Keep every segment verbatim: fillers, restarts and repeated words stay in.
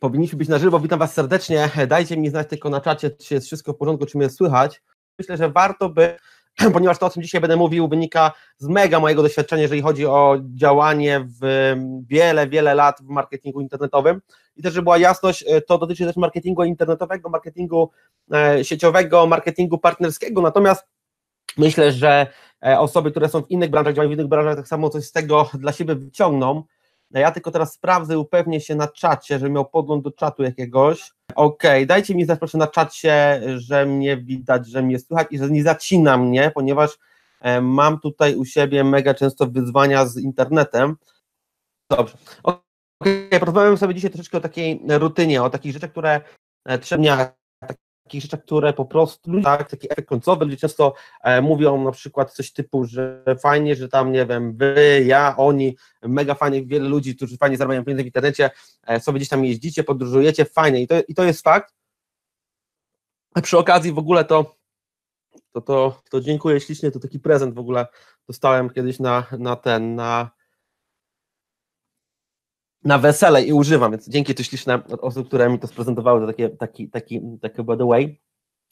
Powinniśmy być na żywo. Witam Was serdecznie. Dajcie mi znać tylko na czacie, czy jest wszystko w porządku, czy mnie słychać. Myślę, że warto by, ponieważ to, o czym dzisiaj będę mówił, wynika z mega mojego doświadczenia, jeżeli chodzi o działanie w wiele, wiele lat w marketingu internetowym. I też, żeby była jasność, to dotyczy też marketingu internetowego, marketingu sieciowego, marketingu partnerskiego. Natomiast myślę, że osoby, które są w innych branżach, działają w innych branżach, tak samo coś z tego dla siebie wyciągną. Ja tylko teraz sprawdzę, upewnię się na czacie, żebym miał podgląd do czatu jakiegoś. Okej, okay, dajcie mi znać proszę na czacie, że mnie widać, że mnie słychać i że nie zacina mnie, ponieważ mam tutaj u siebie mega często wyzwania z internetem. Dobrze, okej, okay, porozmawiamy sobie dzisiaj troszeczkę o takiej rutynie, o takich rzeczach, które trzeba, takich rzeczach, które po prostu, tak, taki efekt końcowy, ludzie często e, mówią na przykład coś typu, że fajnie, że tam, nie wiem, wy, ja, oni, mega fajnie, wiele ludzi, którzy fajnie zarabiają pieniądze w internecie, e, sobie gdzieś tam jeździcie, podróżujecie, fajnie i to, i to jest fakt. A przy okazji w ogóle to, to, to, to dziękuję ślicznie, to taki prezent w ogóle dostałem kiedyś na, na ten, na na wesele i używam, więc dzięki to śliczne od osób, które mi to sprezentowały, to takie, taki, taki, taki by the way. Okej,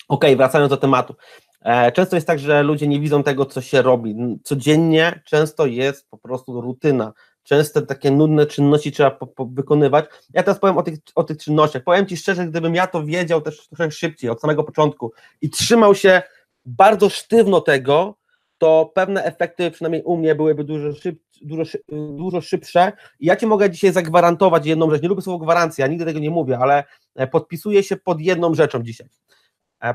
okay, wracając do tematu. E, często jest tak, że ludzie nie widzą tego, co się robi. Codziennie często jest po prostu rutyna. Często takie nudne czynności trzeba po, po wykonywać. Ja teraz powiem o tych, o tych czynnościach. Powiem Ci szczerze, gdybym ja to wiedział też trochę szybciej, od samego początku i trzymał się bardzo sztywno tego, to pewne efekty, przynajmniej u mnie, byłyby dużo, szyb, dużo, dużo szybsze. I ja Ci mogę dzisiaj zagwarantować jedną rzecz. Nie lubię słowa gwarancja, nigdy tego nie mówię, ale podpisuję się pod jedną rzeczą dzisiaj.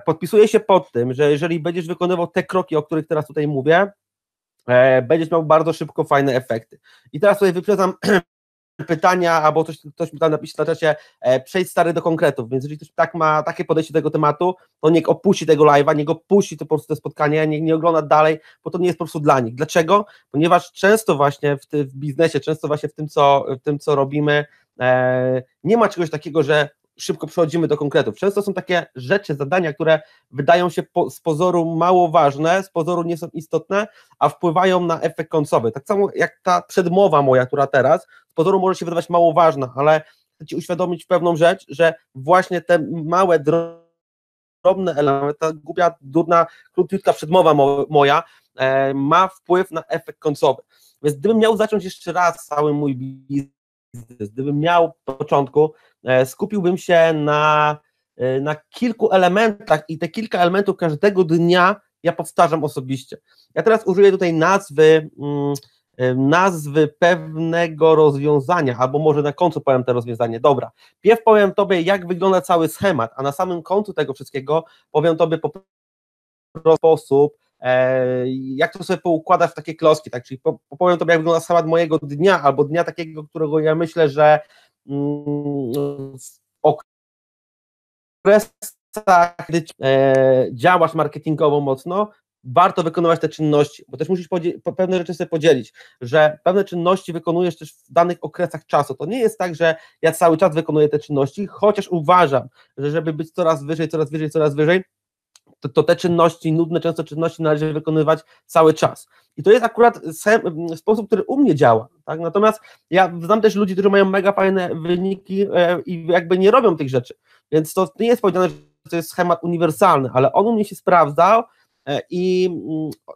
Podpisuję się pod tym, że jeżeli będziesz wykonywał te kroki, o których teraz tutaj mówię, będziesz miał bardzo szybko fajne efekty. I teraz tutaj wyprzedzam pytania, albo coś, ktoś mi tam napisze na czacie, e, przejdź stary do konkretów, więc jeżeli ktoś tak ma takie podejście do tego tematu, to niech opuści tego live'a, niech opuści to po prostu te spotkania, niech nie ogląda dalej, bo to nie jest po prostu dla nich. Dlaczego? Ponieważ często właśnie w, ty, w biznesie, często właśnie w tym, co, w tym, co robimy, e, nie ma czegoś takiego, że szybko przechodzimy do konkretów. Często są takie rzeczy, zadania, które wydają się po, z pozoru mało ważne, z pozoru nie są istotne, a wpływają na efekt końcowy. Tak samo jak ta przedmowa moja, która teraz, z pozoru może się wydawać mało ważna, ale chcę Ci uświadomić pewną rzecz, że właśnie te małe, drobne elementy, ta głupia, durna, krótka przedmowa mo, moja e, ma wpływ na efekt końcowy. Więc gdybym miał zacząć jeszcze raz cały mój biznes, gdybym miał na początku, skupiłbym się na, na kilku elementach i te kilka elementów każdego dnia ja powtarzam osobiście. Ja teraz użyję tutaj nazwy, nazwy pewnego rozwiązania, albo może na końcu powiem to rozwiązanie. Dobra, pierw powiem Tobie, jak wygląda cały schemat, a na samym końcu tego wszystkiego powiem Tobie po prostu sposób, jak to sobie poukładasz w takie klocki, tak? Czyli powiem Tobie, jak wygląda schemat mojego dnia, albo dnia takiego, którego ja myślę, że w okresach, gdy działasz marketingowo mocno, warto wykonywać te czynności, bo też musisz pewne rzeczy sobie podzielić, że pewne czynności wykonujesz też w danych okresach czasu. To nie jest tak, że ja cały czas wykonuję te czynności, chociaż uważam, że żeby być coraz wyżej, coraz wyżej, coraz wyżej, To, to te czynności, nudne często czynności należy wykonywać cały czas. I to jest akurat sem, sposób, który u mnie działa. Tak? Natomiast ja znam też ludzi, którzy mają mega fajne wyniki e, i jakby nie robią tych rzeczy. Więc to nie jest powiedziane, że to jest schemat uniwersalny, ale on u mnie się sprawdzał e, i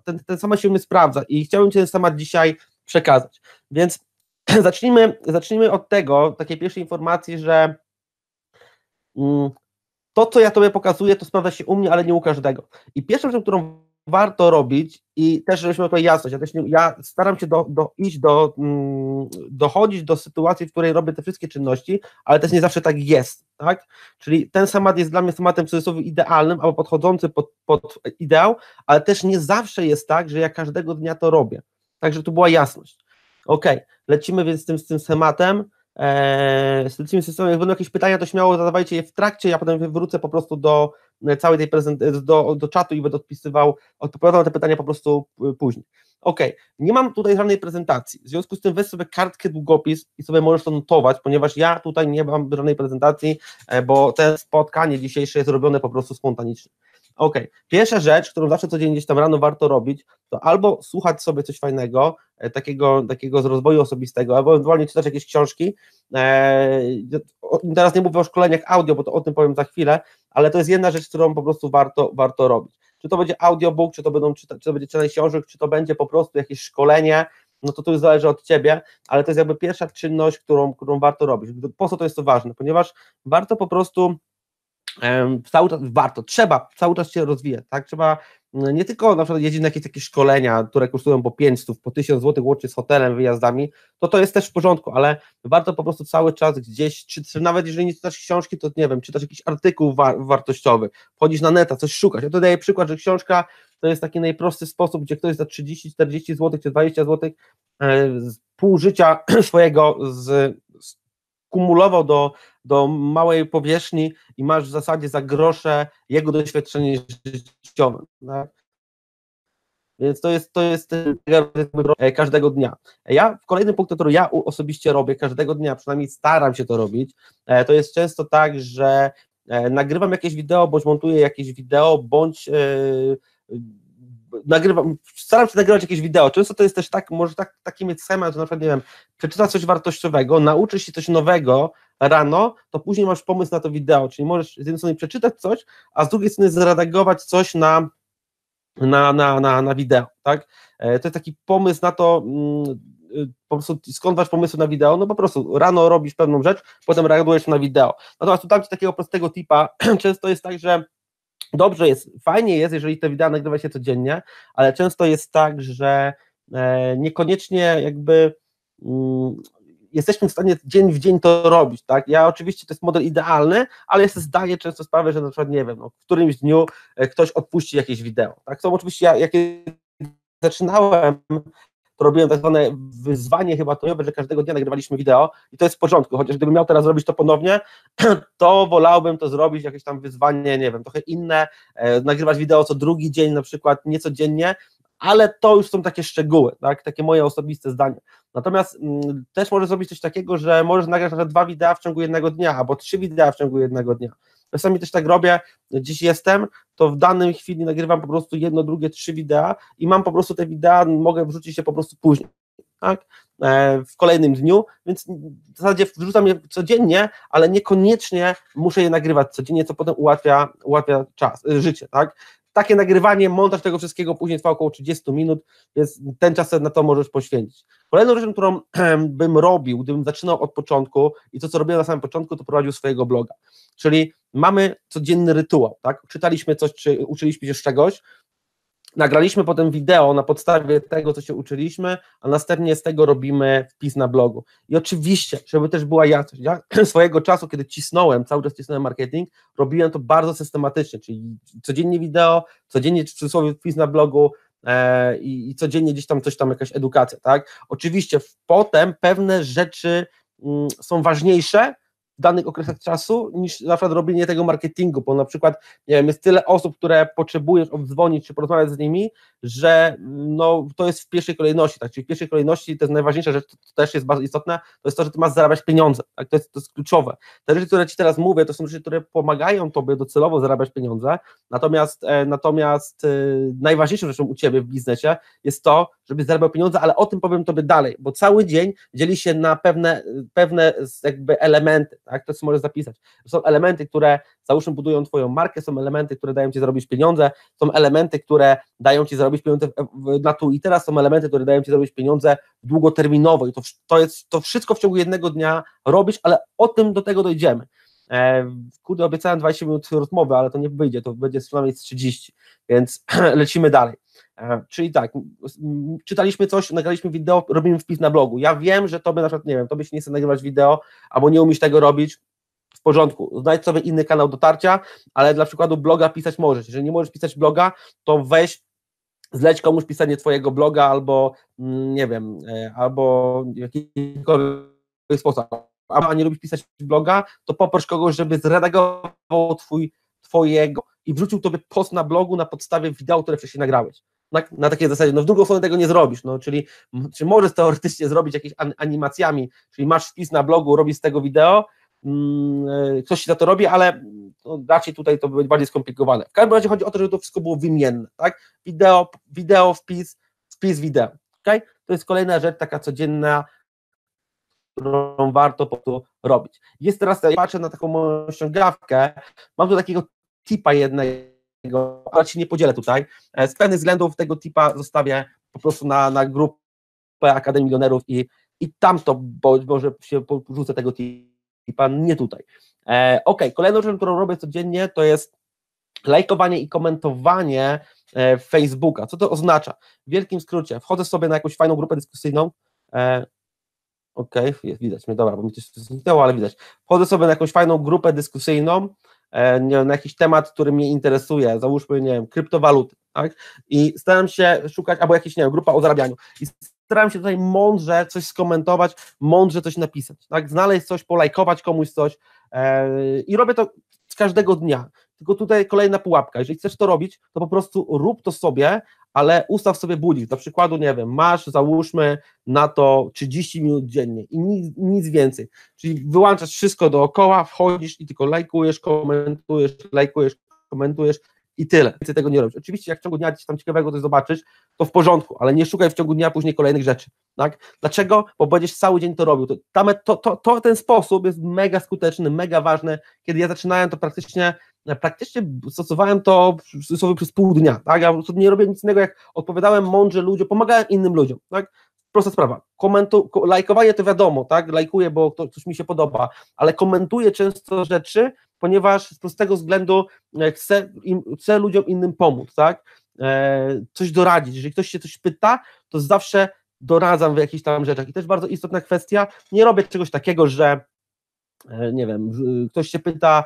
ten, ten sam się u mnie sprawdza. I chciałbym Ci ten temat dzisiaj przekazać. Więc zacznijmy, zacznijmy od tego, takiej pierwszej informacji, że mm, to, co ja Tobie pokazuję, to sprawdza się u mnie, ale nie u każdego. I pierwszą rzeczą, którą warto robić i też, żebyśmy mieli tutaj jasność, ja, też nie, ja staram się do, do, iść, do, mm, dochodzić do sytuacji, w której robię te wszystkie czynności, ale też nie zawsze tak jest, tak? Czyli ten schemat jest dla mnie schematem w cudzysłowie idealnym, albo podchodzący pod, pod ideał, ale też nie zawsze jest tak, że ja każdego dnia to robię. Także tu była jasność. Okej, okay, lecimy więc z tym, z tym schematem. Eee, z tym systemem, jak będą jakieś pytania, to śmiało zadawajcie je w trakcie, ja potem wrócę po prostu do całej tej prezentacji, do, do czatu i będę odpisywał, odpowiadał na te pytania po prostu później. Ok, nie mam tutaj żadnej prezentacji, w związku z tym weź sobie kartkę, długopis i sobie możesz to notować, ponieważ ja tutaj nie mam żadnej prezentacji, bo te spotkanie dzisiejsze jest robione po prostu spontanicznie. Okej, okay. Pierwsza rzecz, którą zawsze codziennie gdzieś tam rano warto robić, to albo słuchać sobie coś fajnego, takiego, takiego z rozwoju osobistego, albo ewentualnie czytać jakieś książki. Teraz nie mówię o szkoleniach audio, bo to o tym powiem za chwilę, ale to jest jedna rzecz, którą po prostu warto, warto robić. Czy to będzie audiobook, czy to będą czyta, czy to będzie czytanie książek, czy to będzie po prostu jakieś szkolenie, no to to już zależy od Ciebie, ale to jest jakby pierwsza czynność, którą, którą warto robić. Po co to jest to ważne? Ponieważ warto po prostu cały czas, warto, trzeba cały czas się rozwijać, tak, trzeba nie tylko na przykład jeździć na jakieś takie szkolenia, które kosztują po pięćset, po tysiąc złotych łącznie z hotelem, wyjazdami, to to jest też w porządku, ale warto po prostu cały czas gdzieś, czy, czy nawet jeżeli nie czytasz książki, to nie wiem, czytasz jakiś artykuł war, wartościowy, wchodzisz na neta, coś szukasz, ja to daję przykład, że książka to jest taki najprostszy sposób, gdzie ktoś za trzydzieści czterdzieści złotych czy dwadzieścia złotych z pół życia swojego z, z kumulował do, do małej powierzchni i masz w zasadzie za grosze jego doświadczenie życiowe. Tak? Więc to jest, to jest każdego dnia. Ja kolejny punkt, który ja osobiście robię każdego dnia, przynajmniej staram się to robić, to jest często tak, że nagrywam jakieś wideo, bądź montuję jakieś wideo, bądź yy, nagrywam, staram się nagrywać jakieś wideo, często to jest też tak, może tak, taki mieć schemat, że na przykład, nie wiem, przeczytasz coś wartościowego, nauczysz się coś nowego rano, to później masz pomysł na to wideo, czyli możesz z jednej strony przeczytać coś, a z drugiej strony zredagować coś na, na, na, na, na wideo, tak, to jest taki pomysł na to, po prostu skąd masz pomysł na wideo, no po prostu rano robisz pewną rzecz, potem reagujesz na wideo, natomiast tu dam Ci takiego prostego tipa, często jest tak, że dobrze jest, fajnie jest, jeżeli te wideo nagrywa się codziennie, ale często jest tak, że niekoniecznie jakby mm, jesteśmy w stanie dzień w dzień to robić, tak? Ja oczywiście to jest model idealny, ale ja sobie zdaję często sprawę, że na przykład, nie wiem, no, w którymś dniu ktoś odpuści jakieś wideo, tak? To oczywiście ja, jak zaczynałem, to robiłem tak zwane wyzwanie chyba to, że każdego dnia nagrywaliśmy wideo i to jest w porządku, chociaż gdybym miał teraz robić to ponownie, to wolałbym to zrobić, jakieś tam wyzwanie, nie wiem, trochę inne, e, nagrywać wideo co drugi dzień na przykład, nie codziennie, ale to już są takie szczegóły, tak? Takie moje osobiste zdanie. Natomiast m, też możesz zrobić coś takiego, że możesz nagrać na dwa wideo w ciągu jednego dnia, albo trzy wideo w ciągu jednego dnia. Czasami też tak robię, gdzieś jestem, to w danej chwili nagrywam po prostu jedno, drugie, trzy wideo i mam po prostu te wideo, mogę wrzucić je po prostu później, tak? E, w kolejnym dniu, więc w zasadzie wrzucam je codziennie, ale niekoniecznie muszę je nagrywać codziennie, co potem ułatwia, ułatwia czas, życie, tak? Takie nagrywanie, montaż tego wszystkiego później trwa około trzydzieści minut, więc ten czas na to możesz poświęcić. Kolejną rzeczą, którą bym robił, gdybym zaczynał od początku i to, co robiłem na samym początku, to prowadził swojego bloga. Czyli mamy codzienny rytuał, tak? Czytaliśmy coś, czy uczyliśmy się z czegoś, nagraliśmy potem wideo na podstawie tego, co się uczyliśmy, a następnie z tego robimy wpis na blogu. I oczywiście, żeby też była jasność, ja swojego czasu, kiedy cisnąłem, cały czas cisnąłem marketing, robiłem to bardzo systematycznie, czyli codziennie wideo, codziennie w cudzysłowie wpis na blogu, e, i, i codziennie gdzieś tam coś tam, jakaś edukacja, tak? Oczywiście potem pewne rzeczy mm, są ważniejsze w danych okresach czasu niż na przykład robienie tego marketingu, bo na przykład, nie wiem, jest tyle osób, które potrzebujesz obdzwonić czy porozmawiać z nimi, że no, to jest w pierwszej kolejności, tak? Czyli w pierwszej kolejności to jest najważniejsza rzecz, to też jest bardzo istotne, to jest to, że ty masz zarabiać pieniądze, tak? To jest, to jest kluczowe. Te rzeczy, które Ci teraz mówię, to są rzeczy, które pomagają Tobie docelowo zarabiać pieniądze, natomiast, e, natomiast e, najważniejszą rzeczą u Ciebie w biznesie jest to, żebyś zarabiał pieniądze, ale o tym powiem Tobie dalej, bo cały dzień dzieli się na pewne, pewne jakby elementy, tak, to co możesz zapisać. Są elementy, które załóżmy budują Twoją markę, są elementy, które dają Ci zarobić pieniądze, są elementy, które dają Ci zarobić pieniądze na tu i teraz, są elementy, które dają Ci zarobić pieniądze długoterminowo i to, to, jest, to wszystko w ciągu jednego dnia robisz, ale o tym do tego dojdziemy. E, kurde, obiecałem dwadzieścia minut rozmowy, ale to nie wyjdzie, to będzie przynajmniej trzydzieści, więc lecimy dalej. Czyli tak, czytaliśmy coś, nagraliśmy wideo, robimy wpis na blogu. Ja wiem, że tobie na przykład, nie wiem, tobie się nie chce nagrywać wideo, albo nie umiesz tego robić, w porządku, znajdź sobie inny kanał dotarcia, ale dla przykładu bloga pisać możesz. Jeżeli nie możesz pisać bloga, to weź, zleć komuś pisanie twojego bloga, albo nie wiem, albo w jakikolwiek sposób. A nie lubisz pisać bloga, to poproś kogoś, żeby zredagował twój, twojego i wrzucił tobie post na blogu na podstawie wideo, które wcześniej nagrałeś. Na, na takiej zasadzie, no w drugą stronę tego nie zrobisz, no, czyli czy możesz teoretycznie zrobić jakimiś animacjami, czyli masz wpis na blogu, robisz z tego wideo, mm, ktoś ci za to robi, ale no, raczej tutaj to będzie bardziej skomplikowane. W każdym razie chodzi o to, żeby to wszystko było wymienne, tak? Wideo, wideo wpis, wpis wideo, okay? To jest kolejna rzecz taka codzienna, którą warto po to robić. Jest teraz, ja patrzę na taką moją ściągawkę, mam tu takiego tipa jednego, ale się nie podzielę tutaj, z pewnych względów tego tipa zostawię po prostu na, na grupę Akademii Milionerów i, i tam to, bo może się porzucę tego tipa, nie tutaj. E, ok, kolejną rzeczą, którą robię codziennie, to jest lajkowanie i komentowanie e, Facebooka. Co to oznacza? W wielkim skrócie, wchodzę sobie na jakąś fajną grupę dyskusyjną, e, okej, okay, widać mnie, dobra, bo mi coś zniknęło, ale widać. Wchodzę sobie na jakąś fajną grupę dyskusyjną, e, nie wiem, na jakiś temat, który mnie interesuje, załóżmy, nie wiem, kryptowaluty, tak? I staram się szukać, albo jakieś, nie wiem, grupa o zarabianiu. I staram się tutaj mądrze coś skomentować, mądrze coś napisać, tak? Znaleźć coś, polajkować komuś coś e, i robię to z każdego dnia. Tylko tutaj kolejna pułapka, jeżeli chcesz to robić, to po prostu rób to sobie, ale ustaw sobie budzik, na przykładu, nie wiem, masz, załóżmy na to trzydzieści minut dziennie i nic, nic więcej, czyli wyłączasz wszystko dookoła, wchodzisz i tylko lajkujesz, komentujesz, lajkujesz, komentujesz i tyle, więcej tego nie robisz. Oczywiście jak w ciągu dnia coś tam ciekawego coś zobaczysz, to w porządku, ale nie szukaj w ciągu dnia później kolejnych rzeczy, tak? Dlaczego? Bo będziesz cały dzień to robił, to, to, to, to ten sposób jest mega skuteczny, mega ważny. Kiedy ja zaczynałem, to praktycznie praktycznie stosowałem to sobie przez pół dnia, tak? Ja po prostu nie robię nic innego, jak odpowiadałem mądrze ludziom, pomagałem innym ludziom, tak? Prosta sprawa, komentu, lajkowanie to wiadomo, tak? Lajkuję, bo to, coś mi się podoba, ale komentuję często rzeczy, ponieważ z prostego względu chcę, im, chcę ludziom innym pomóc, tak? E, coś doradzić, jeżeli ktoś się coś pyta, to zawsze doradzam w jakichś tam rzeczach i też bardzo istotna kwestia, nie robię czegoś takiego, że nie wiem, ktoś się pyta,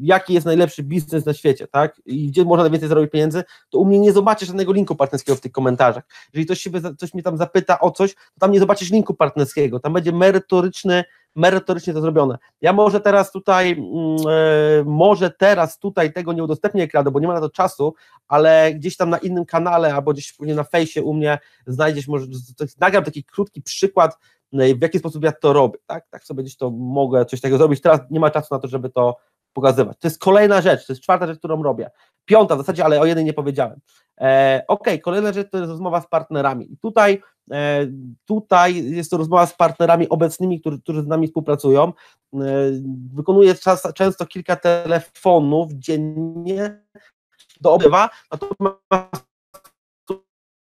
jaki jest najlepszy biznes na świecie, tak, i gdzie można najwięcej zarobić pieniędzy, to u mnie nie zobaczysz żadnego linku partnerskiego w tych komentarzach. Jeżeli ktoś, się, ktoś mnie tam zapyta o coś, to tam nie zobaczysz linku partnerskiego, tam będzie merytoryczny, merytorycznie to zrobione. Ja może teraz tutaj, yy, może teraz tutaj tego nie udostępnię ekranu, bo nie ma na to czasu, ale gdzieś tam na innym kanale, albo gdzieś na fejsie u mnie znajdziesz, może nagram taki krótki przykład, w jaki sposób ja to robię, tak, tak sobie gdzieś to mogę coś takiego zrobić, teraz nie ma czasu na to, żeby to pokazywać. To jest kolejna rzecz, to jest czwarta rzecz, którą robię, piąta w zasadzie, ale o jednej nie powiedziałem. E, ok, kolejna rzecz to jest rozmowa z partnerami i tutaj, e, tutaj jest to rozmowa z partnerami obecnymi, którzy, którzy z nami współpracują, e, wykonuję czas, często kilka telefonów dziennie do obywa, natomiast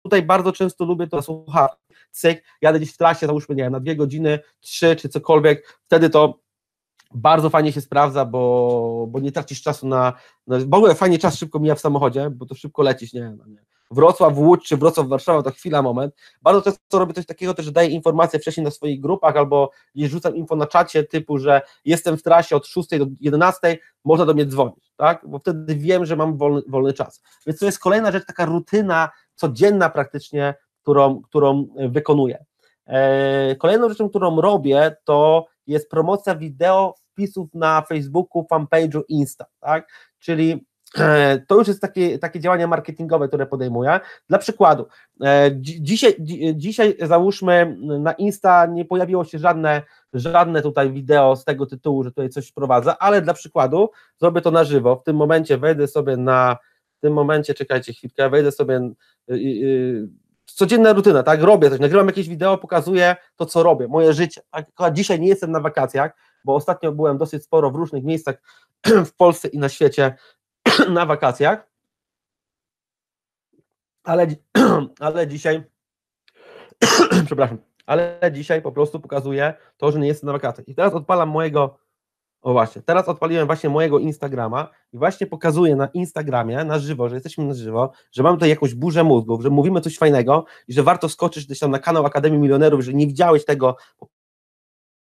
tutaj bardzo często lubię to słuchać, cyk, jadę gdzieś w trasie, załóżmy, nie wiem, na dwie godziny, trzy czy cokolwiek, wtedy to bardzo fajnie się sprawdza, bo, bo nie tracisz czasu na, na, w ogóle fajnie czas szybko mija w samochodzie, bo to szybko lecisz, nie wiem, Wrocław, Łódź czy Wrocław, Warszawa, to chwila, moment. Bardzo często robię coś takiego też, że daję informacje wcześniej na swoich grupach albo rzucam info na czacie typu, że jestem w trasie od szóstej do jedenastej, można do mnie dzwonić, tak, bo wtedy wiem, że mam wolny, wolny czas. Więc to jest kolejna rzecz, taka rutyna codzienna praktycznie, którą, którą wykonuję. Eee, kolejną rzeczą, którą robię, to jest promocja wideo wpisów na Facebooku, fanpage'u, Insta, tak? Czyli e, to już jest takie, takie działania marketingowe, które podejmuję. Dla przykładu, e, dzi dzisiaj, dzi dzisiaj załóżmy na Insta nie pojawiło się żadne, żadne tutaj wideo z tego tytułu, że tutaj coś wprowadza, ale dla przykładu zrobię to na żywo. W tym momencie wejdę sobie na w tym momencie, czekajcie chwilkę, wejdę sobie y, y, codzienna rutyna, tak, robię coś, nagrywam jakieś wideo, pokazuję to, co robię, moje życie, tak? Dzisiaj nie jestem na wakacjach, bo ostatnio byłem dosyć sporo w różnych miejscach w Polsce i na świecie na wakacjach, ale, ale dzisiaj, przepraszam, ale dzisiaj po prostu pokazuję to, że nie jestem na wakacjach i teraz odpalam mojego, o właśnie, teraz odpaliłem właśnie mojego Instagrama i właśnie pokazuję na Instagramie na żywo, że jesteśmy na żywo, że mamy tutaj jakąś burzę mózgów, że mówimy coś fajnego i że warto skoczyć gdzieś tam na kanał Akademii Milionerów, jeżeli nie widziałeś tego, po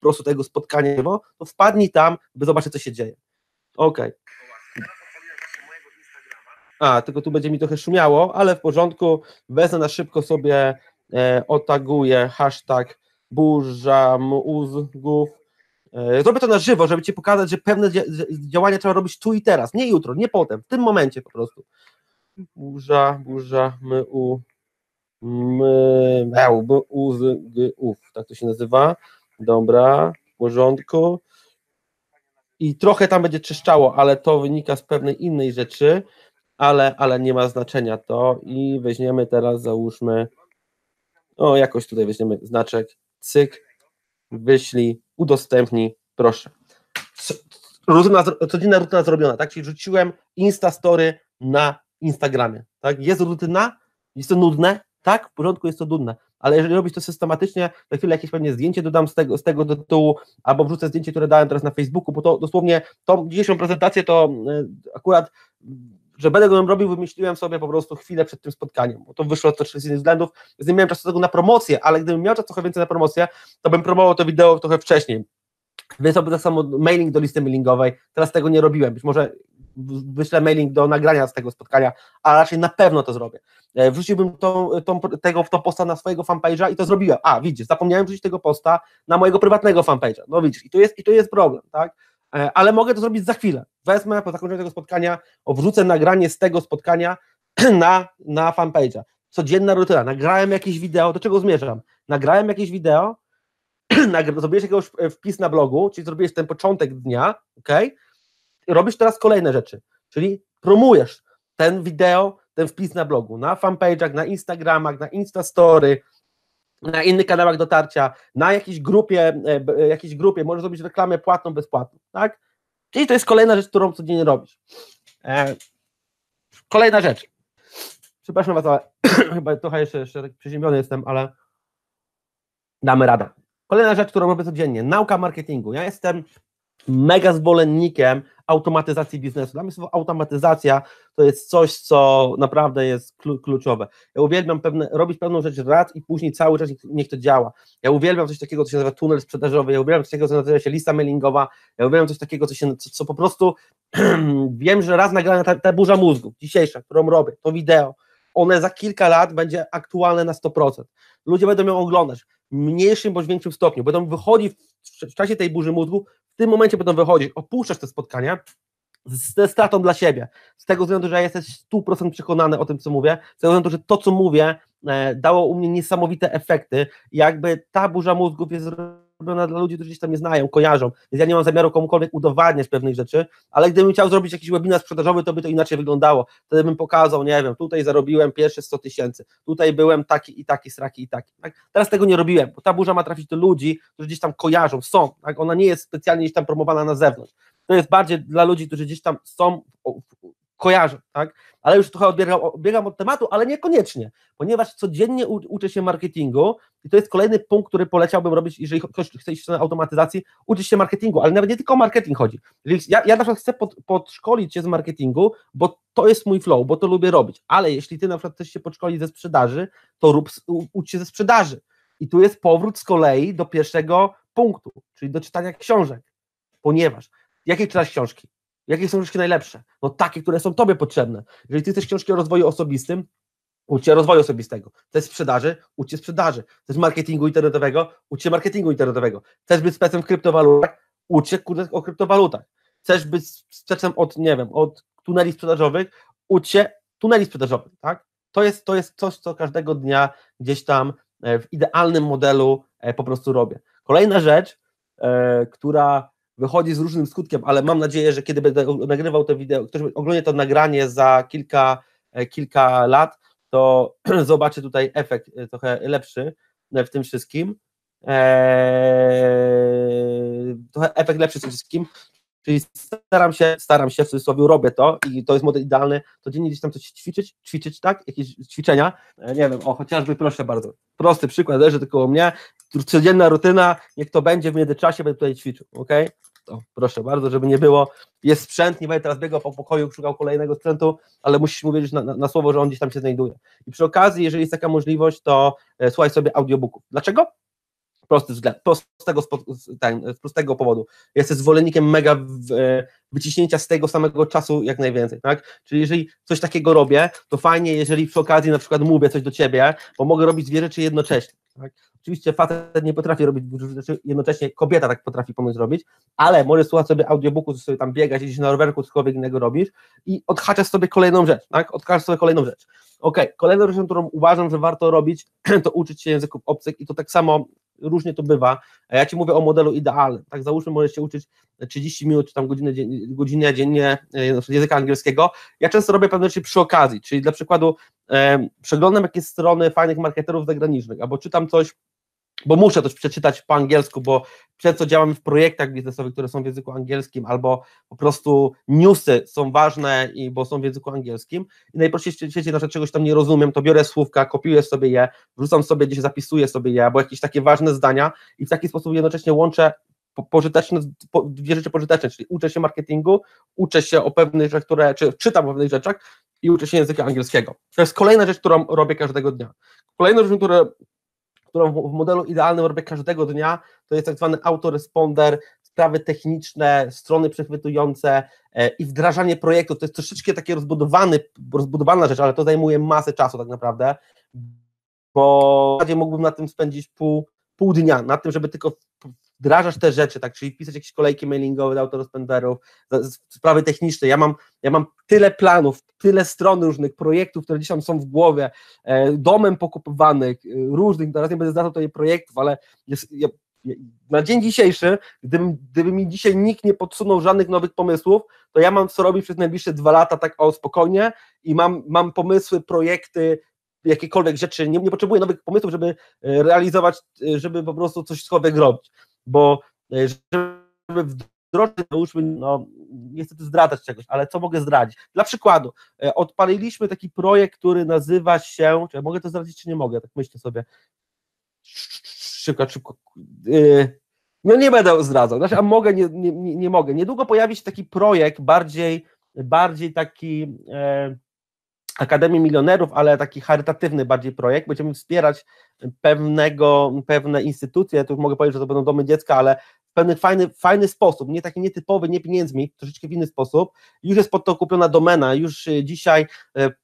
prostu tego spotkania, to wpadnij tam, by zobaczyć, co się dzieje. Okej. Okay. A, tylko tu będzie mi trochę szumiało, ale w porządku, wezmę na szybko sobie, e, otaguję hashtag burza mózgów. Zrobię to na żywo, żeby Ci pokazać, że pewne działania trzeba robić tu i teraz, nie jutro, nie potem, w tym momencie po prostu. Burza, burza, my u, my, my u, z, g, uf, tak to się nazywa, dobra, w porządku. i trochę tam będzie czyszczało, ale to wynika z pewnej innej rzeczy, ale, ale nie ma znaczenia to i weźmiemy teraz, załóżmy, o, jakoś tutaj weźmiemy znaczek, cyk, wyślij, udostępnij, proszę. Rutyna, codzienna rutyna zrobiona, tak? Czyli rzuciłem Instastory na Instagramie, tak? Jest rutyna, jest to nudne, tak? W porządku, jest to nudne, ale jeżeli robisz to systematycznie, za chwilę jakieś pewnie zdjęcie dodam z tego, z tego tytułu, albo wrzucę zdjęcie, które dałem teraz na Facebooku, bo to dosłownie tą dzisiejszą prezentację to akurat, że będę go robił, wymyśliłem sobie po prostu chwilę przed tym spotkaniem, bo to wyszło to z innych względów, więc nie miałem czasu tego na promocję, ale gdybym miał czas trochę więcej na promocję, to bym promował to wideo trochę wcześniej. Wysłałbym tak samo mailing do listy mailingowej, teraz tego nie robiłem, być może wyślę mailing do nagrania z tego spotkania, a raczej na pewno to zrobię. Wrzuciłbym tą, tą, tego, tą posta na swojego fanpage'a i to zrobiłem. A, widzisz, zapomniałem wrzucić tego posta na mojego prywatnego fanpage'a, no widzisz, i to jest, i to jest problem, tak? Ale mogę to zrobić za chwilę. Wezmę po zakończeniu tego spotkania, wrzucę nagranie z tego spotkania na, na fanpage'a. Codzienna rutyna, nagrałem jakieś wideo, do czego zmierzam? Nagrałem jakieś wideo, zrobiłeś jakiegoś wpis na blogu, czyli zrobiłeś ten początek dnia, ok? Robisz teraz kolejne rzeczy, czyli promujesz ten wideo, ten wpis na blogu, na fanpage'ach, na Instagramach, na Instastory, na innych kanałach dotarcia, na jakiejś grupie, jakiejś grupie, możesz zrobić reklamę płatną, bezpłatną, tak? Czyli to jest kolejna rzecz, którą codziennie robisz. Kolejna rzecz. Przepraszam Was, ale chyba trochę jeszcze, jeszcze tak przeziębiony jestem, ale damy radę. Kolejna rzecz, którą robię codziennie, nauka marketingu. Ja jestem mega zwolennikiem automatyzacji biznesu. Dla mnie słowo automatyzacja to jest coś, co naprawdę jest kluczowe. Ja uwielbiam pewne, robić pewną rzecz raz i później cały czas niech to działa. Ja uwielbiam coś takiego, co się nazywa tunel sprzedażowy, ja uwielbiam coś takiego, co nazywa się lista mailingowa, ja uwielbiam coś takiego, co, się, co, co po prostu wiem, że raz nagrana ta, ta burza mózgu, dzisiejsza, którą robię, to wideo, one za kilka lat będzie aktualne na sto procent. Ludzie będą ją oglądać w mniejszym bądź większym stopniu, będą wychodzić w, w czasie tej burzy mózgu, w tym momencie będą wychodzić, opuszczasz te spotkania ze stratą dla siebie, z tego względu, że ja jestem sto procent przekonany o tym, co mówię, z tego względu, że to, co mówię, e, dało u mnie niesamowite efekty, jakby ta burza mózgów jest robiona dla ludzi, którzy gdzieś tam nie znają, kojarzą, więc ja nie mam zamiaru komukolwiek udowadniać pewnych rzeczy, ale gdybym chciał zrobić jakiś webinar sprzedażowy, to by to inaczej wyglądało, wtedy bym pokazał, nie wiem, tutaj zarobiłem pierwsze sto tysięcy, tutaj byłem taki i taki, sraki i taki, tak? Teraz tego nie robiłem, bo ta burza ma trafić do ludzi, którzy gdzieś tam kojarzą, są, tak? Ona nie jest specjalnie gdzieś tam promowana na zewnątrz, to jest bardziej dla ludzi, którzy gdzieś tam są, kojarzą, tak? Ale już trochę odbiegam, odbiegam od tematu, ale niekoniecznie, ponieważ codziennie u, uczę się marketingu i to jest kolejny punkt, który poleciałbym robić, jeżeli ktoś chce iść na automatyzacji, uczyć się marketingu, ale nawet nie tylko o marketing chodzi. Ja, ja na przykład chcę pod, podszkolić się z marketingu, bo to jest mój flow, bo to lubię robić, ale jeśli ty na przykład chcesz się podszkolić ze sprzedaży, to rób, u, ucz się ze sprzedaży i tu jest powrót z kolei do pierwszego punktu, czyli do czytania książek, ponieważ jakie czytasz książki? Jakie są książki najlepsze? No takie, które są Tobie potrzebne. Jeżeli Ty chcesz książki o rozwoju osobistym, ucz się rozwoju osobistego. Chcesz sprzedaży? Ucz się sprzedaży. Chcesz marketingu internetowego? Ucz się marketingu internetowego. Chcesz być specem w kryptowalutach? Ucz się o kryptowalutach. Chcesz być specem od, nie wiem, od tuneli sprzedażowych? Ucz się tuneli sprzedażowych, tak? To jest, to jest coś, co każdego dnia gdzieś tam w idealnym modelu po prostu robię. Kolejna rzecz, która wychodzi z różnym skutkiem, ale mam nadzieję, że kiedy będę nagrywał to wideo, ktoś ogląda to nagranie za kilka, kilka lat, to zobaczy tutaj efekt trochę lepszy w tym wszystkim. Eee, trochę efekt lepszy w tym wszystkim, czyli staram się, staram się, w cudzysłowie robię to i to jest model idealny, codziennie gdzieś tam coś ćwiczyć, ćwiczyć, tak, jakieś ćwiczenia, nie wiem, o, chociażby, proszę bardzo, prosty przykład, leży tylko u mnie, codzienna rutyna, niech to będzie w międzyczasie, będę tutaj ćwiczył, ok? To proszę bardzo, żeby nie było, jest sprzęt, nie będę teraz biegał po pokoju, szukał kolejnego sprzętu, ale musisz mu wiedzieć na, na, na słowo, że on gdzieś tam się znajduje. I przy okazji, jeżeli jest taka możliwość, to e, słuchaj sobie audiobooków. Dlaczego? Prosty względ, prostego, z prostego powodu. Jestem zwolennikiem mega wyciśnięcia z tego samego czasu jak najwięcej, tak? Czyli jeżeli coś takiego robię, to fajnie, jeżeli przy okazji na przykład mówię coś do Ciebie, bo mogę robić dwie rzeczy jednocześnie, tak? Oczywiście facet nie potrafi robić rzeczy jednocześnie, kobieta tak potrafi pomóc robić, ale możesz słuchać sobie audiobooku, sobie tam biegać, jeździć na rowerku, cokolwiek innego robisz i odhaczasz sobie kolejną rzecz, tak? Odhaczasz sobie kolejną rzecz. Okej, okay. Kolejną rzeczą, którą uważam, że warto robić, to uczyć się języków obcych i to tak samo różnie to bywa, a ja Ci mówię o modelu idealnym, tak, załóżmy możesz się uczyć trzydzieści minut, czy tam godzinę, godzinę dziennie języka angielskiego, ja często robię pewne rzeczy przy okazji, czyli dla przykładu e, przeglądam jakieś strony fajnych marketerów zagranicznych, albo czytam coś, bo muszę coś przeczytać po angielsku, bo przez co działamy w projektach biznesowych, które są w języku angielskim, albo po prostu newsy są ważne, i bo są w języku angielskim i najprościej w świecie, że czegoś tam nie rozumiem, to biorę słówka, kopiuję sobie je, wrzucam sobie gdzieś, zapisuję sobie je, albo jakieś takie ważne zdania i w taki sposób jednocześnie łączę pożyteczne, po, dwie rzeczy pożyteczne, czyli uczę się marketingu, uczę się o pewnych rzeczach, które, czy czytam o pewnych rzeczach i uczę się języka angielskiego. To jest kolejna rzecz, którą robię każdego dnia. Kolejną rzeczą, którą którą w modelu idealnym robię każdego dnia, to jest tak zwany autoresponder, sprawy techniczne, strony przechwytujące i wdrażanie projektu. To jest troszeczkę takie rozbudowany, rozbudowana rzecz, ale to zajmuje masę czasu tak naprawdę, bo w zasadzie mógłbym na tym spędzić pół, pół dnia, na tym, żeby tylko wdrażasz te rzeczy, tak, czyli pisać jakieś kolejki mailingowe do autoresponderów, sprawy techniczne. Ja mam, ja mam tyle planów, tyle stron różnych projektów, które dzisiaj są w głowie, e, domem pokupowanych, e, różnych, teraz nie będę zdawał tutaj projektów, ale jest, ja, ja, na dzień dzisiejszy, gdyby, gdyby mi dzisiaj nikt nie podsunął żadnych nowych pomysłów, to ja mam co robić przez najbliższe dwa lata tak o spokojnie i mam, mam pomysły, projekty, jakiekolwiek rzeczy, nie, nie potrzebuję nowych pomysłów, żeby realizować, żeby po prostu coś cokolwiek robić, bo żeby w drodze, no niestety zdradzać czegoś, ale co mogę zdradzić? Dla przykładu, odpaliliśmy taki projekt, który nazywa się, czy ja mogę to zdradzić, czy nie mogę, tak myślę sobie, szybko, szybko, no nie będę zdradzał, znaczy, a mogę, nie, nie, nie mogę, niedługo pojawi się taki projekt, bardziej, bardziej taki, Akademii Milionerów, ale taki charytatywny bardziej projekt, będziemy wspierać pewnego, pewne instytucje, tu mogę powiedzieć, że to będą domy dziecka, ale w pewien fajny, fajny sposób, nie taki nietypowy, nie pieniędzmi, troszeczkę w inny sposób, już jest pod to kupiona domena, już dzisiaj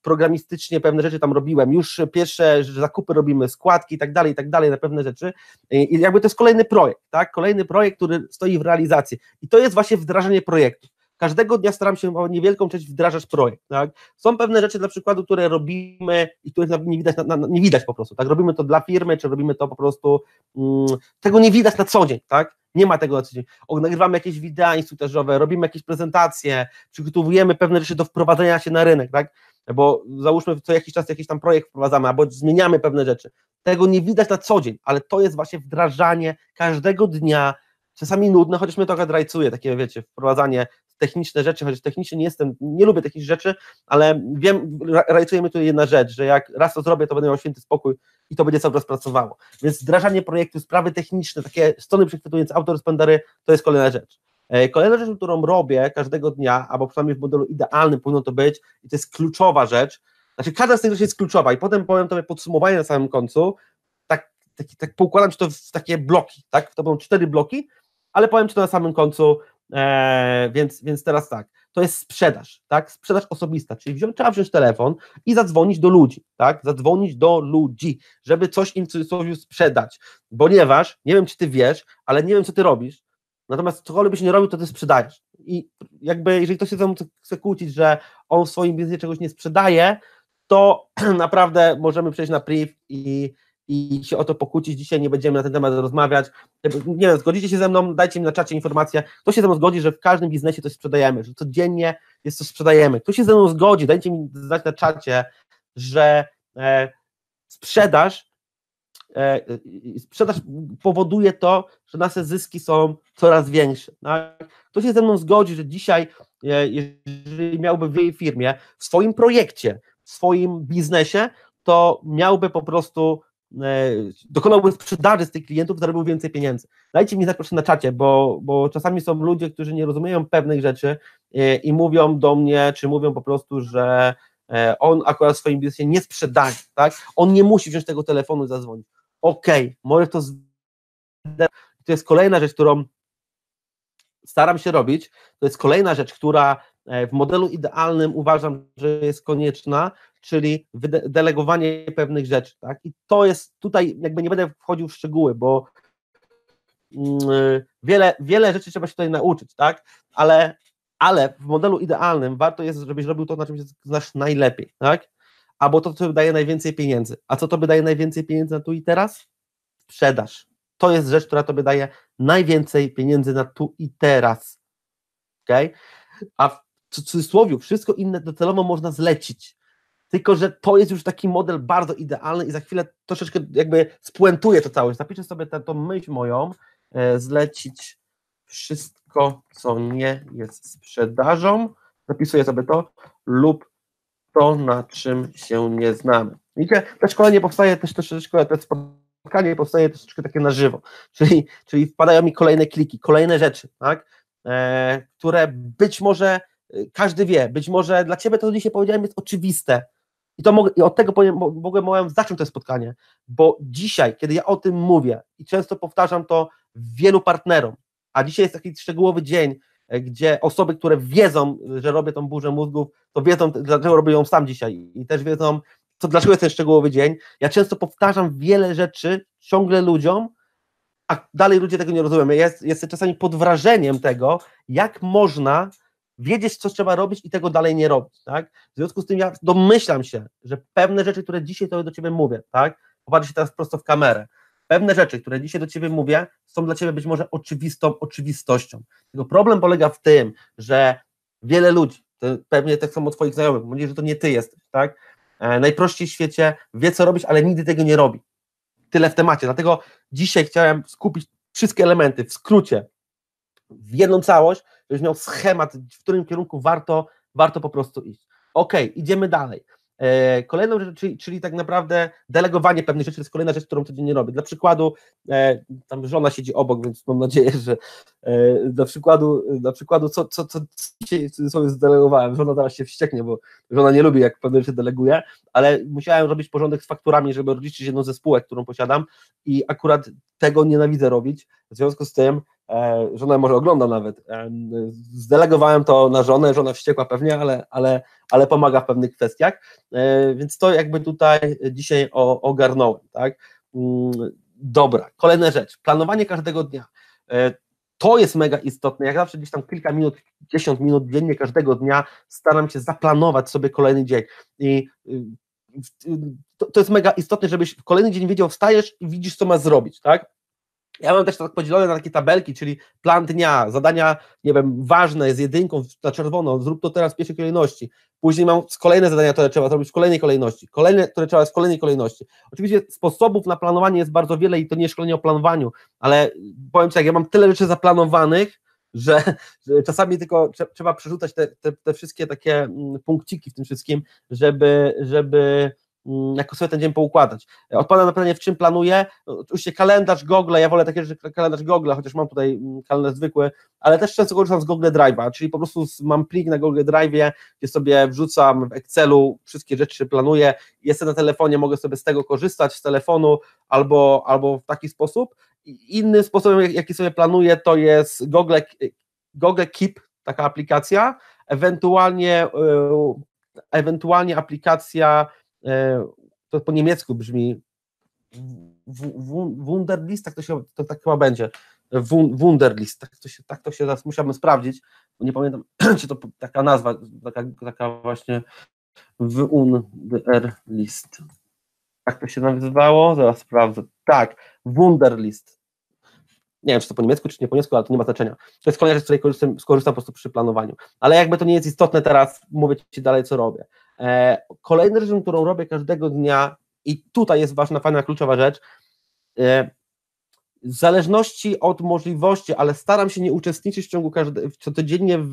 programistycznie pewne rzeczy tam robiłem, już pierwsze zakupy robimy, składki i tak dalej, i tak dalej na pewne rzeczy i jakby to jest kolejny projekt, tak, kolejny projekt, który stoi w realizacji i to jest właśnie wdrażanie projektów. Każdego dnia staram się o niewielką część wdrażać projekt, tak? Są pewne rzeczy dla przykładu, które robimy i których nie widać, na, na, nie widać po prostu, tak? Robimy to dla firmy, czy robimy to po prostu, um, tego nie widać na co dzień, tak? Nie ma tego na co dzień. O, nagrywamy jakieś wideo instruktażowe, robimy jakieś prezentacje, przygotowujemy pewne rzeczy do wprowadzenia się na rynek, tak? Bo załóżmy co jakiś czas jakiś tam projekt wprowadzamy, albo zmieniamy pewne rzeczy. Tego nie widać na co dzień, ale to jest właśnie wdrażanie każdego dnia, czasami nudne, chociaż mnie to drajcuje, takie wiecie, wprowadzanie techniczne rzeczy, chociaż technicznie nie jestem, nie lubię takich rzeczy, ale wiem, realizuje mnie tu jedna rzecz, że jak raz to zrobię, to będę miał święty spokój i to będzie cały czas pracowało. Więc wdrażanie projektu, sprawy techniczne, takie strony przechwytujące, autorespondery, to jest kolejna rzecz. Kolejna rzecz, którą robię każdego dnia, albo przynajmniej w modelu idealnym powinno to być, i to jest kluczowa rzecz, znaczy każda z tych rzeczy jest kluczowa i potem powiem tobie podsumowanie na samym końcu, tak, tak, tak poukładam ci to w takie bloki, tak, to będą cztery bloki, ale powiem ci to na samym końcu. Eee, więc, więc teraz tak, to jest sprzedaż, tak? Sprzedaż osobista, czyli wziąć, trzeba wziąć telefon i zadzwonić do ludzi, tak? Zadzwonić do ludzi, żeby coś im w cudzysłowie sprzedać, ponieważ, nie wiem czy ty wiesz, ale nie wiem co ty robisz, natomiast cokolwiek byś nie robił, to ty sprzedajesz i jakby jeżeli ktoś się tam chce kłócić, że on w swoim biznesie czegoś nie sprzedaje, to naprawdę możemy przejść na priv i i się o to pokłócić, dzisiaj nie będziemy na ten temat rozmawiać, nie wiem, zgodzicie się ze mną, dajcie mi na czacie informację, kto się ze mną zgodzi, że w każdym biznesie coś sprzedajemy, że codziennie jest coś sprzedajemy, kto się ze mną zgodzi, dajcie mi znać na czacie, że e, sprzedaż, e, sprzedaż powoduje to, że nasze zyski są coraz większe, tak? Kto się ze mną zgodzi, że dzisiaj, e, jeżeli miałby w jej firmie, w swoim projekcie, w swoim biznesie, to miałby po prostu dokonałby sprzedaży z tych klientów, zarobił więcej pieniędzy. Dajcie mi znać proszę na czacie, bo, bo czasami są ludzie, którzy nie rozumieją pewnych rzeczy i, i mówią do mnie, czy mówią po prostu, że on akurat w swoim biznesie nie sprzedaje, tak? On nie musi wziąć tego telefonu i zadzwonić. Okej, okay, może to z... to jest kolejna rzecz, którą staram się robić, to jest kolejna rzecz, która w modelu idealnym uważam, że jest konieczna, czyli delegowanie pewnych rzeczy, tak? I to jest tutaj, jakby nie będę wchodził w szczegóły, bo yy, wiele, wiele rzeczy trzeba się tutaj nauczyć, tak? Ale, ale w modelu idealnym warto jest, żebyś robił to, na czym się znasz najlepiej, tak? Albo to, co daje najwięcej pieniędzy. A co tobie daje najwięcej pieniędzy na tu i teraz? Sprzedaż. To jest rzecz, która tobie daje najwięcej pieniędzy na tu i teraz. Okay? A w cudzysłowie wszystko inne docelowo można zlecić. Tylko że to jest już taki model bardzo idealny i za chwilę troszeczkę jakby spuentuję to całość. Zapiszę sobie tę, tą myśl moją, e, zlecić wszystko, co nie jest sprzedażą. Zapisuję sobie to lub to, na czym się nie znamy. Widzicie, to szkolenie powstaje też troszeczkę, to spotkanie powstaje troszeczkę takie na żywo, czyli, czyli wpadają mi kolejne kliki, kolejne rzeczy, tak? E, które być może każdy wie, być może dla ciebie to, co dzisiaj powiedziałem, jest oczywiste i, to mogę, i od tego mogłem, mogłem zacząć to spotkanie, bo dzisiaj, kiedy ja o tym mówię i często powtarzam to wielu partnerom, a dzisiaj jest taki szczegółowy dzień, gdzie osoby, które wiedzą, że robię tą burzę mózgów, to wiedzą, dlaczego robię ją sam dzisiaj i też wiedzą, co, dlaczego jest ten szczegółowy dzień. Ja często powtarzam wiele rzeczy ciągle ludziom, a dalej ludzie tego nie rozumieją. Ja jest, jestem czasami pod wrażeniem tego, jak można wiedzieć, co trzeba robić i tego dalej nie robić, tak? W związku z tym ja domyślam się, że pewne rzeczy, które dzisiaj to do ciebie mówię, tak? Popatrzcie teraz prosto w kamerę. Pewne rzeczy, które dzisiaj do ciebie mówię, są dla ciebie być może oczywistą oczywistością. Tylko problem polega w tym, że wiele ludzi, pewnie tak samo twoich znajomych, mówię, że to nie ty jesteś, tak? E, najprościej w świecie wie, co robić, ale nigdy tego nie robi. Tyle w temacie. Dlatego dzisiaj chciałem skupić wszystkie elementy w skrócie w jedną całość, żebyś miał schemat, w którym kierunku warto, warto po prostu iść. Ok, idziemy dalej. E, kolejną rzecz, czyli, czyli tak naprawdę delegowanie pewnych rzeczy, to jest kolejna rzecz, którą codziennie robię. Dla przykładu, e, tam żona siedzi obok, więc mam nadzieję, że e, dla przykładu, dla przykładu co, co, co, co sobie zdelegowałem, żona zaraz się wścieknie, bo żona nie lubi, jak pewne rzeczy deleguje, ale musiałem robić porządek z fakturami, żeby rozliczyć jedną ze spółek, którą posiadam i akurat tego nienawidzę robić, w związku z tym e, żona może ogląda nawet, e, zdelegowałem to na żonę, żona wściekła pewnie, ale, ale, ale pomaga w pewnych kwestiach, e, więc to jakby tutaj dzisiaj o, ogarnąłem, tak? Dobra, kolejna rzecz, planowanie każdego dnia, e, to jest mega istotne, jak zawsze gdzieś tam kilka minut, dziesięć minut dziennie każdego dnia staram się zaplanować sobie kolejny dzień i y, To, to jest mega istotne, żebyś w kolejny dzień wiedział, wstajesz i widzisz, co masz zrobić, tak? Ja mam też tak podzielone na takie tabelki, czyli plan dnia, zadania, nie wiem, ważne z jedynką na czerwono, zrób to teraz w pierwszej kolejności, później mam kolejne zadania, które trzeba zrobić w kolejnej kolejności, kolejne, które trzeba w kolejnej kolejności. Oczywiście sposobów na planowanie jest bardzo wiele i to nie jest szkolenie o planowaniu, ale powiem Ci, jak ja mam tyle rzeczy zaplanowanych, Że, że czasami tylko trze, trzeba przerzucać te, te, te wszystkie takie punkciki w tym wszystkim, żeby, żeby jako sobie ten dzień poukładać. Odpowiadam na pytanie, w czym planuję. Oczywiście kalendarz Google, ja wolę takie rzeczy, kalendarz Google, chociaż mam tutaj kalendarz zwykły, ale też często korzystam z Google Drive'a, czyli po prostu mam plik na Google Drive'ie, gdzie sobie wrzucam w Excelu wszystkie rzeczy, planuję, jestem na telefonie, mogę sobie z tego korzystać, z telefonu albo, albo w taki sposób. Innym sposobem, jaki sobie planuję, to jest Google, Google Keep, taka aplikacja, ewentualnie, ewentualnie aplikacja, to po niemiecku brzmi, Wunderlist, tak to, się, to tak chyba będzie, Wunderlist, tak to się, tak to się teraz musiałbym sprawdzić, bo nie pamiętam, czy to taka nazwa, taka, taka właśnie Wunderlist. Tak to się nazywało, zaraz sprawdzę, tak, Wunderlist, nie wiem, czy to po niemiecku, czy nie po niemiecku, ale to nie ma znaczenia, to jest kolejna rzecz, z której korzystam, skorzystam po prostu przy planowaniu, ale jakby to nie jest istotne teraz, mówię Ci dalej, co robię. E, kolejną rzeczą, którą robię każdego dnia i tutaj jest ważna, fajna, kluczowa rzecz, e, w zależności od możliwości, ale staram się nie uczestniczyć w ciągu każdego, codziennie w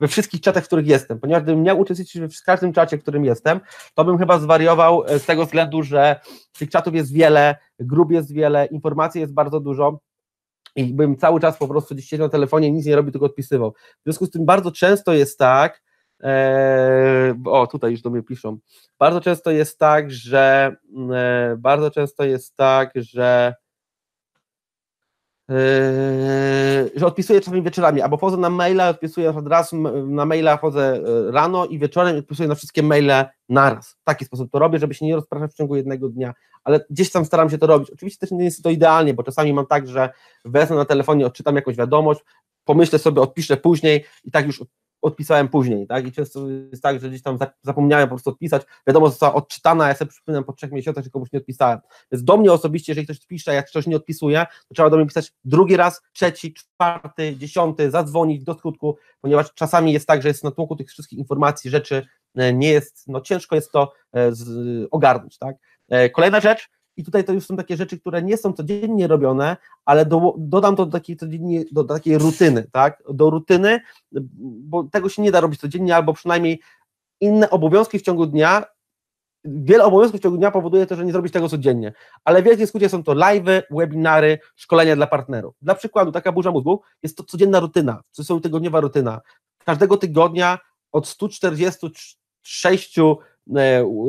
we wszystkich czatach, w których jestem, ponieważ gdybym miał uczestniczyć w każdym czacie, w którym jestem, to bym chyba zwariował z tego względu, że tych czatów jest wiele, grup jest wiele, informacji jest bardzo dużo i bym cały czas po prostu gdzieś siedział na telefonie i nic nie robił, tylko odpisywał. W związku z tym bardzo często jest tak, ee, o tutaj już do mnie piszą, bardzo często jest tak, że e, bardzo często jest tak, że Yy, że odpisuję czasami wieczorami, albo wchodzę na maila, odpisuję od razu na maila, wchodzę rano i wieczorem odpisuję na wszystkie maile naraz. W taki sposób to robię, żeby się nie rozpraszać w ciągu jednego dnia, ale gdzieś tam staram się to robić. Oczywiście też nie jest to idealnie, bo czasami mam tak, że wezmę na telefonie, odczytam jakąś wiadomość, pomyślę sobie, odpiszę później i tak już odpisałem później, tak? I często jest tak, że gdzieś tam zapomniałem po prostu odpisać, wiadomo, została odczytana, ja sobie przypominam po trzech miesiącach, że komuś nie odpisałem. Więc do mnie osobiście, jeżeli ktoś pisze, jak coś nie odpisuje, to trzeba do mnie pisać drugi raz, trzeci, czwarty, dziesiąty, zadzwonić do skutku, ponieważ czasami jest tak, że jest na natłoku tych wszystkich informacji, rzeczy nie jest, no ciężko jest to z, ogarnąć, tak? Kolejna rzecz, i tutaj to już są takie rzeczy, które nie są codziennie robione, ale do, dodam to do takiej, codziennie, do, do takiej rutyny, tak? Do rutyny, bo tego się nie da robić codziennie, albo przynajmniej inne obowiązki w ciągu dnia, wiele obowiązków w ciągu dnia powoduje to, że nie zrobić tego codziennie, ale w wielkim skrócie są to live'y, webinary, szkolenia dla partnerów. Dla przykładu, taka burza mózgu, jest to codzienna rutyna, to są tygodniowa rutyna. Każdego tygodnia od stu czterdziestu sześciu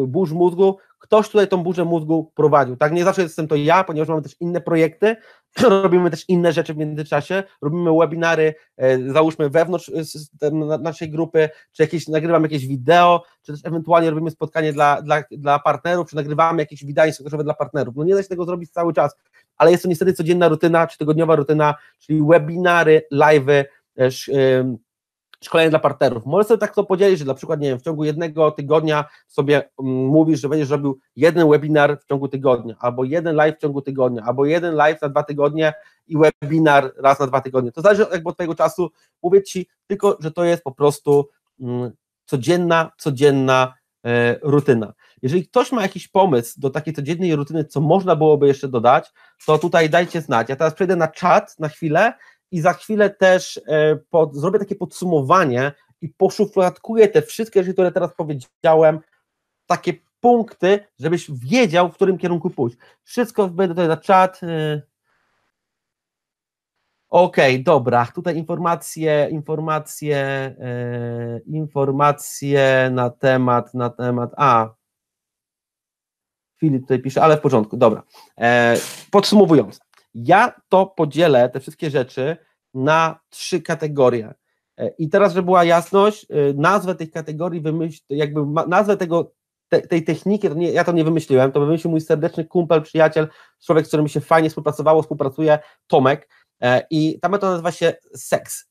burz mózgu ktoś tutaj tą burzę mózgu prowadził, tak, nie zawsze jestem to ja, ponieważ mamy też inne projekty, robimy też inne rzeczy w międzyczasie, robimy webinary, e, załóżmy wewnątrz systemu, naszej grupy, czy jakieś, nagrywam jakieś wideo, czy też ewentualnie robimy spotkanie dla, dla, dla partnerów, czy nagrywamy jakieś wideo instruktażowe dla partnerów, no nie da się tego zrobić cały czas, ale jest to niestety codzienna rutyna, czy tygodniowa rutyna, czyli webinary, live'y, sz, y, szkolenie dla partnerów. Możesz sobie tak to podzielić, że na przykład, nie wiem, w ciągu jednego tygodnia sobie mówisz, że będziesz robił jeden webinar w ciągu tygodnia, albo jeden live w ciągu tygodnia, albo jeden live na dwa tygodnie i webinar raz na dwa tygodnie. To zależy jakby od tego czasu. Mówię Ci tylko, że to jest po prostu codzienna, codzienna rutyna. Jeżeli ktoś ma jakiś pomysł do takiej codziennej rutyny, co można byłoby jeszcze dodać, to tutaj dajcie znać. Ja teraz przejdę na czat na chwilę, i za chwilę też pod, zrobię takie podsumowanie i poszufladkuję te wszystkie rzeczy, które teraz powiedziałem, takie punkty, żebyś wiedział, w którym kierunku pójść. Wszystko będę tutaj na czat. Okej, okay, dobra, tutaj informacje, informacje, yy, informacje na temat, na temat, a, Filip tutaj pisze, ale w porządku, dobra. Yy, podsumowując. Ja to podzielę, te wszystkie rzeczy, na trzy kategorie. I teraz, żeby była jasność, nazwę tych kategorii wymyśl, jakby nazwę tego, te, tej techniki, to nie, ja to nie wymyśliłem, to wymyślił mój serdeczny kumpel, przyjaciel, człowiek, z którym się fajnie współpracowało, współpracuje, Tomek. I ta metoda nazywa się seks.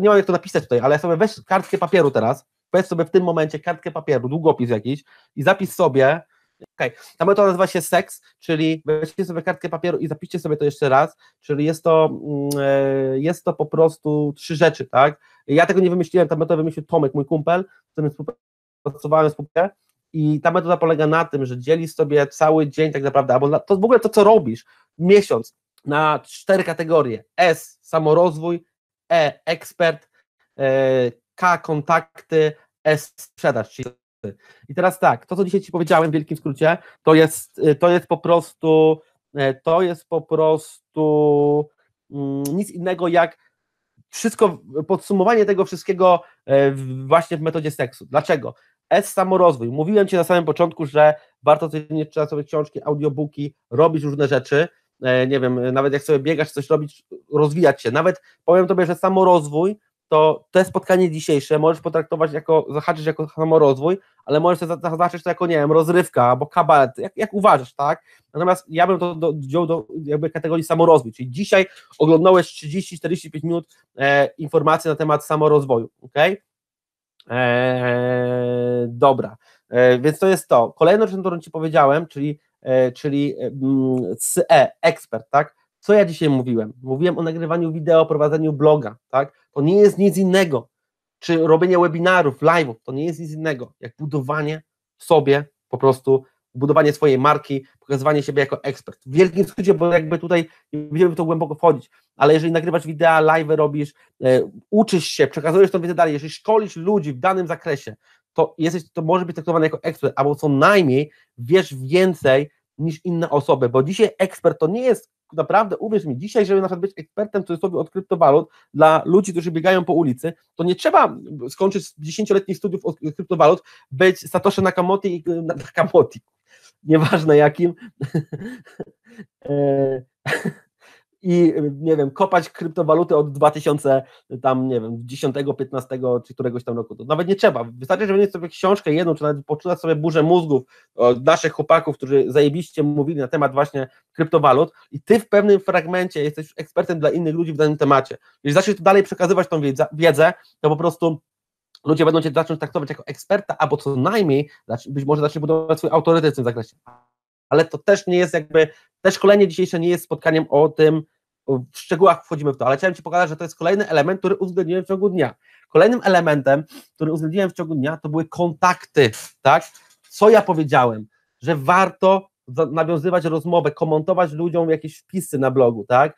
Nie mam jak to napisać tutaj, ale sobie weź kartkę papieru teraz, weź sobie w tym momencie kartkę papieru, długopis jakiś i zapisz sobie. Okay. Ta metoda nazywa się seks, czyli weźcie sobie kartkę papieru i zapiszcie sobie to jeszcze raz, czyli jest to, jest to po prostu trzy rzeczy, tak? Ja tego nie wymyśliłem, ta metoda wymyślił Tomek, mój kumpel, z którym współpracowałem współpracę i ta metoda polega na tym, że dzielisz sobie cały dzień tak naprawdę, albo to w ogóle to, co robisz, miesiąc na cztery kategorie, S, samorozwój, E, ekspert, K, kontakty, S, sprzedaż, czyli i teraz tak, to co dzisiaj Ci powiedziałem w wielkim skrócie, to jest, to jest po prostu, to jest po prostu nic innego jak wszystko, podsumowanie tego wszystkiego właśnie w metodzie seksu. Dlaczego? S, samorozwój. Mówiłem Ci na samym początku, że warto codziennie czytać sobie książki, audiobooki, robić różne rzeczy, nie wiem, nawet jak sobie biegasz, coś robić, rozwijać się. Nawet powiem Tobie, że samorozwój, to te spotkanie dzisiejsze możesz potraktować jako, zahaczyć jako samorozwój, ale możesz to zahaczyć to jako, nie wiem, rozrywka albo kabaret, jak, jak uważasz, tak? Natomiast ja bym to do, wziął do jakby kategorii samorozwój, czyli dzisiaj oglądałeś trzydzieści czterdzieści pięć minut e, informacji na temat samorozwoju, okej? E, dobra, e, więc to jest to. Kolejną rzecz, którą Ci powiedziałem, czyli, e, czyli mm, C E, ekspert, tak? Co ja dzisiaj mówiłem? Mówiłem o nagrywaniu wideo, prowadzeniu bloga, tak? To nie jest nic innego, czy robienie webinarów, live'ów, to nie jest nic innego, jak budowanie sobie, po prostu budowanie swojej marki, pokazywanie siebie jako ekspert. W wielkim skrócie, bo jakby tutaj nie będziemy to głęboko wchodzić, ale jeżeli nagrywasz wideo, live robisz, e, uczysz się, przekazujesz tą wiedzę dalej, jeżeli szkolisz ludzi w danym zakresie, to jesteś, to może być traktowany jako ekspert, albo co najmniej wiesz więcej niż inne osoby, bo dzisiaj ekspert to nie jest, naprawdę, uwierz mi, dzisiaj, żeby na przykład być ekspertem, który sobie od kryptowalut dla ludzi, którzy biegają po ulicy, to nie trzeba skończyć dziesięcioletnich studiów od kryptowalut, być Satoshi Nakamoto i Nakamoto, nieważne jakim, i nie wiem, kopać kryptowaluty od dwa tysiące, tam nie wiem, dziesiątego, piętnastego czy któregoś tam roku, to nawet nie trzeba, wystarczy, że weźmiesz sobie książkę jedną, czy nawet poczytać sobie burzę mózgów od naszych chłopaków, którzy zajebiście mówili na temat właśnie kryptowalut i ty w pewnym fragmencie jesteś ekspertem dla innych ludzi w danym temacie, jeżeli zaczniesz to dalej przekazywać tą wiedzę, to po prostu ludzie będą cię zacząć traktować jako eksperta, albo co najmniej być może zacznie budować swój autorytet w tym zakresie. Ale to też nie jest jakby, te szkolenie dzisiejsze nie jest spotkaniem o tym, w szczegółach wchodzimy w to, ale chciałem ci pokazać, że to jest kolejny element, który uwzględniłem w ciągu dnia. Kolejnym elementem, który uwzględniłem w ciągu dnia, to były kontakty, tak? Co ja powiedziałem, że warto nawiązywać rozmowę, komentować ludziom jakieś wpisy na blogu, tak?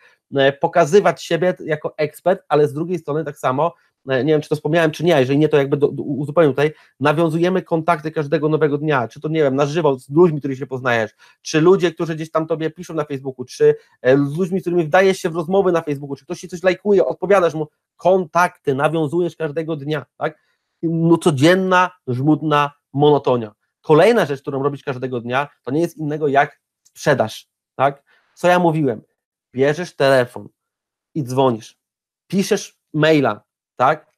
Pokazywać siebie jako ekspert, ale z drugiej strony tak samo, nie wiem, czy to wspomniałem, czy nie, jeżeli nie, to jakby do, do, uzupełnię tutaj, nawiązujemy kontakty każdego nowego dnia, czy to, nie wiem, na żywo z ludźmi, których się poznajesz, czy ludzie, którzy gdzieś tam tobie piszą na Facebooku, czy e, z ludźmi, z którymi wdajesz się w rozmowy na Facebooku, czy ktoś ci coś lajkuje, odpowiadasz mu, kontakty, nawiązujesz każdego dnia, tak? No codzienna, żmudna monotonia. Kolejna rzecz, którą robisz każdego dnia, to nie jest innego jak sprzedaż, tak? Co ja mówiłem? Bierzesz telefon i dzwonisz, piszesz maila, tak?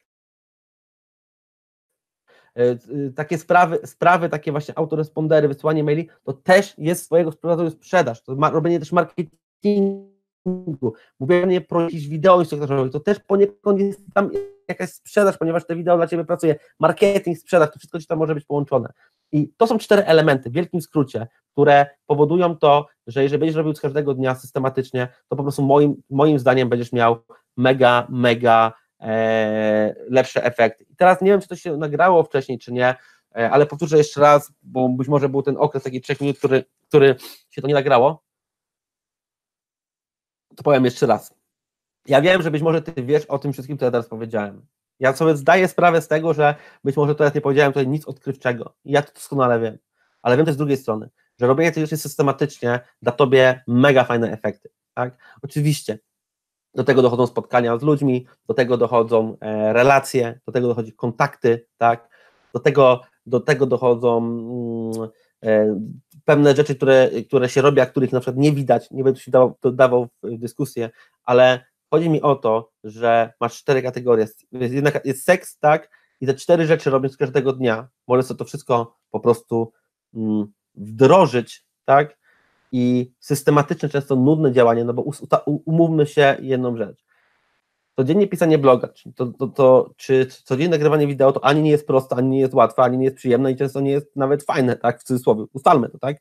Takie sprawy, sprawy takie właśnie autorespondery, wysyłanie maili, to też jest swojego sprzedaż, sprzedaż, to ma, robienie też marketingu, mówienie pro jakichś wideo instruktażowych, to też poniekąd jest tam jakaś sprzedaż, ponieważ te wideo dla ciebie pracuje, marketing, sprzedaż, to wszystko ci tam może być połączone. I to są cztery elementy, w wielkim skrócie, które powodują to, że jeżeli będziesz robił z każdego dnia systematycznie, to po prostu moim, moim zdaniem będziesz miał mega, mega e, lepsze efekty. I teraz nie wiem, czy to się nagrało wcześniej, czy nie, e, ale powtórzę jeszcze raz, bo być może był ten okres taki trzech minut, który, który się to nie nagrało. To powiem jeszcze raz. Ja wiem, że być może ty wiesz o tym wszystkim, co ja teraz powiedziałem. Ja sobie zdaję sprawę z tego, że być może teraz nie powiedziałem tutaj nic odkrywczego. Ja to doskonale wiem. Ale wiem też z drugiej strony, że robienie tej rzeczy systematycznie da tobie mega fajne efekty. Tak? Oczywiście do tego dochodzą spotkania z ludźmi, do tego dochodzą e, relacje, do tego dochodzi kontakty, tak? do, tego, do tego dochodzą mm, e, pewne rzeczy, które, które się robi, a których na przykład nie widać, nie będę się dawał, dawał w dyskusję, ale chodzi mi o to, że masz cztery kategorie. Jest, jedna, jest seks, tak? I te cztery rzeczy robiąc każdego dnia, możesz sobie to wszystko po prostu mm, wdrożyć, tak? I systematyczne, często nudne działanie, no bo us, ta, umówmy się jedną rzecz. Codziennie pisanie bloga, czy, to, to, to, czy codziennie nagrywanie wideo, to ani nie jest proste, ani nie jest łatwe, ani nie jest przyjemne i często nie jest nawet fajne, tak? W cudzysłowie, ustalmy to, tak?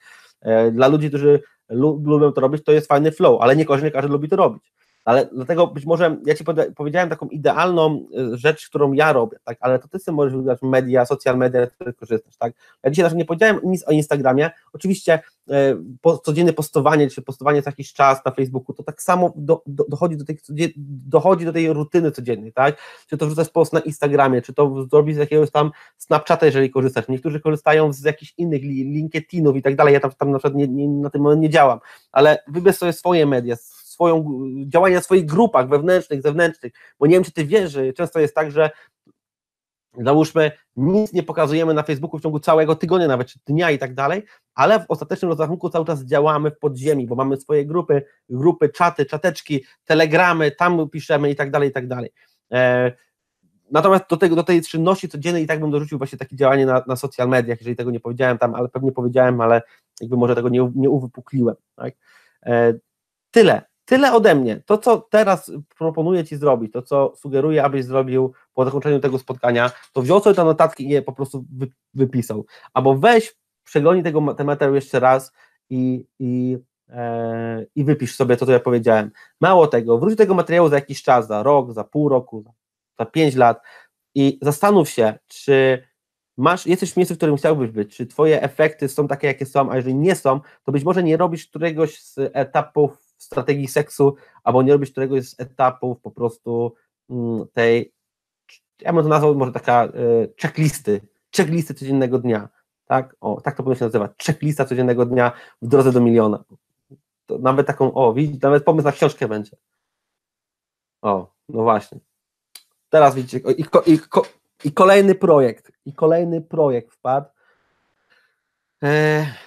Dla ludzi, którzy lu, lubią to robić, to jest fajny flow, ale niekoniecznie każdy lubi to robić. Ale dlatego być może ja ci powiedziałem taką idealną rzecz, którą ja robię, tak? Ale to ty sobie możesz wybrać media, social media, z których korzystasz, tak? Ja dzisiaj nawet nie powiedziałem nic o Instagramie. Oczywiście e, po, codzienne postowanie, czy postowanie co jakiś czas na Facebooku, to tak samo do, do, dochodzi, do tej, dochodzi do tej rutyny codziennej, tak? Czy to wrzucasz post na Instagramie, czy to zrobisz z jakiegoś tam Snapchata, jeżeli korzystasz. Niektórzy korzystają z jakichś innych LinkedInów i tak dalej. Ja tam, tam na przykład nie, nie, na tym moment nie działam, ale wybierz sobie swoje media, Swoją, działania na swoich grupach wewnętrznych, zewnętrznych, bo nie wiem, czy ty wiesz, że często jest tak, że załóżmy, nic nie pokazujemy na Facebooku w ciągu całego tygodnia, nawet czy dnia i tak dalej, ale w ostatecznym rozrachunku cały czas działamy w podziemi, bo mamy swoje grupy, grupy, czaty, czateczki, telegramy, tam piszemy i tak dalej, i tak dalej. E, natomiast do, tego, do tej czynności codziennej i tak bym dorzucił właśnie takie działanie na, na social mediach, jeżeli tego nie powiedziałem tam, ale pewnie powiedziałem, ale jakby może tego nie, nie uwypukliłem. Tak? E, tyle. Tyle ode mnie. To, co teraz proponuję ci zrobić, to, co sugeruję, abyś zrobił po zakończeniu tego spotkania, to wziął sobie te notatki i je po prostu wypisał. Albo weź, przeglądnij tego, ten materiał jeszcze raz i, i, e, i wypisz sobie to, co ja powiedziałem. Mało tego, wróć do tego materiału za jakiś czas, za rok, za pół roku, za pięć lat i zastanów się, czy masz, jesteś w miejscu, w którym chciałbyś być, czy twoje efekty są takie, jakie są, a jeżeli nie są, to być może nie robisz któregoś z etapów strategii seksu, albo nie robić któregoś z etapów po prostu tej, ja bym to nazwał może taka checklisty, checklisty codziennego dnia, tak? O, tak to powinno się nazywać, checklista codziennego dnia w drodze do miliona. To nawet taką, o, widzicie, nawet pomysł na książkę będzie. O, no właśnie. Teraz widzicie, i, ko, i, ko, i kolejny projekt, i kolejny projekt wpadł,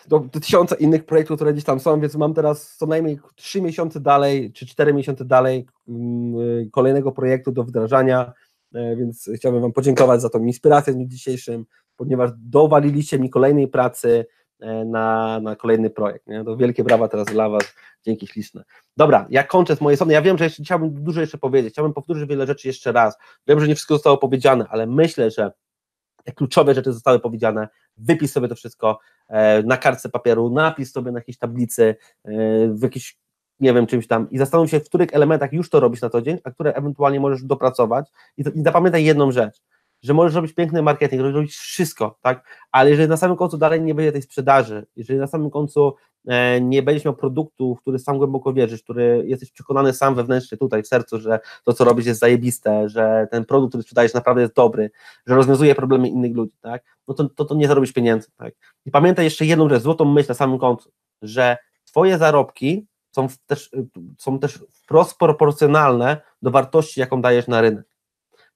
do, do tysiąca innych projektów, które gdzieś tam są, więc mam teraz co najmniej trzy miesiące dalej, czy cztery miesiące dalej yy, kolejnego projektu do wdrażania, yy, więc chciałbym wam podziękować za tą inspirację w dniu dzisiejszym, ponieważ dowaliliście mi kolejnej pracy yy, na, na kolejny projekt. Nie? To wielkie brawa teraz dla was, dzięki śliczne. Dobra, ja kończę z mojej strony, ja wiem, że jeszcze, chciałbym dużo jeszcze powiedzieć, chciałbym powtórzyć wiele rzeczy jeszcze raz, wiem, że nie wszystko zostało powiedziane, ale myślę, że te kluczowe rzeczy zostały powiedziane, wypisz sobie to wszystko na kartce papieru, napisz sobie na jakiejś tablicy, w jakiś, nie wiem, czymś tam i zastanów się, w których elementach już to robisz na co dzień, a które ewentualnie możesz dopracować i, to, i zapamiętaj jedną rzecz, że możesz robić piękny marketing, możesz robić wszystko, tak? Ale jeżeli na samym końcu dalej nie będzie tej sprzedaży, jeżeli na samym końcu e, nie będziesz miał produktu, w który sam głęboko wierzysz, który jesteś przekonany sam wewnętrznie tutaj w sercu, że to, co robisz jest zajebiste, że ten produkt, który sprzedajesz naprawdę jest dobry, że rozwiązuje problemy innych ludzi, tak? No to, to, to nie zarobisz pieniędzy, tak? I pamiętaj jeszcze jedną rzecz, złotą myśl na samym końcu, że twoje zarobki są też, są też wprost proporcjonalne do wartości, jaką dajesz na rynek.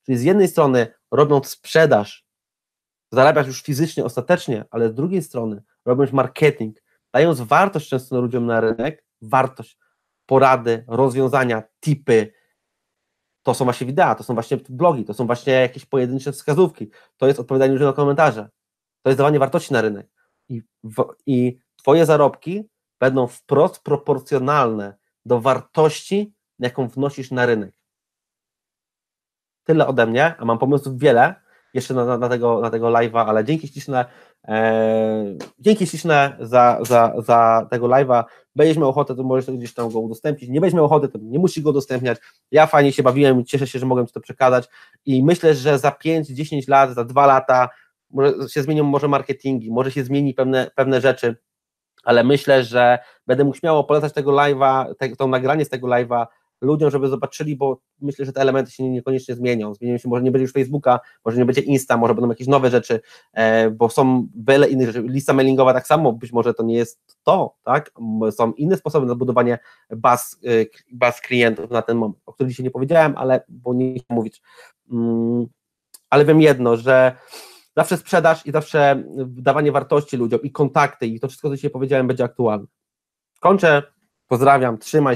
Czyli z jednej strony robiąc sprzedaż, zarabiasz już fizycznie, ostatecznie, ale z drugiej strony robiąc marketing, dając wartość często ludziom na rynek, wartość, porady, rozwiązania, tipy, to są właśnie wideo, to są właśnie blogi, to są właśnie jakieś pojedyncze wskazówki, to jest odpowiadanie ludziom na komentarze, to jest dawanie wartości na rynek i, w, i twoje zarobki będą wprost proporcjonalne do wartości, jaką wnosisz na rynek. Tyle ode mnie, a mam pomysłów wiele jeszcze na, na, na tego, na tego live'a, ale dzięki śliczne, e, dzięki śliczne za, za, za tego live'a. Będziesz miał ochotę, to możesz gdzieś tam go udostępnić. Nie będziesz miał ochoty, to nie musisz go udostępniać. Ja fajnie się bawiłem i cieszę się, że mogłem ci to przekazać i myślę, że za pięć, dziesięć lat, za dwa lata może się zmienią może marketingi, może się zmieni pewne, pewne rzeczy, ale myślę, że będę mógł śmiało polecać tego live'a, te, to nagranie z tego live'a ludziom, żeby zobaczyli, bo myślę, że te elementy się niekoniecznie zmienią, zmienią się, może nie będzie już Facebooka, może nie będzie Insta, może będą jakieś nowe rzeczy, bo są wiele innych rzeczy, lista mailingowa tak samo, być może to nie jest to, tak, są inne sposoby na budowanie baz, baz klientów na ten moment, o których dzisiaj nie powiedziałem, ale bo nie chcę mówić, ale wiem jedno, że zawsze sprzedaż i zawsze dawanie wartości ludziom i kontakty i to wszystko, co dzisiaj powiedziałem, będzie aktualne. Kończę, pozdrawiam, trzymaj się.